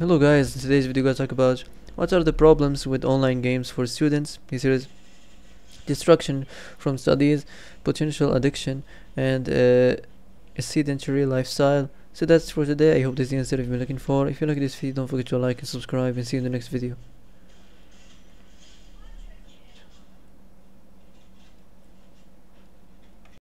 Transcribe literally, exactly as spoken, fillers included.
Hello guys, in today's video I talk about what are the problems with online games for students. Here is distraction from studies, potential addiction, and uh, a sedentary lifestyle. So that's for today. I hope this is the answer you've been looking for. If you like this video, don't forget to like and subscribe, and see you in the next video.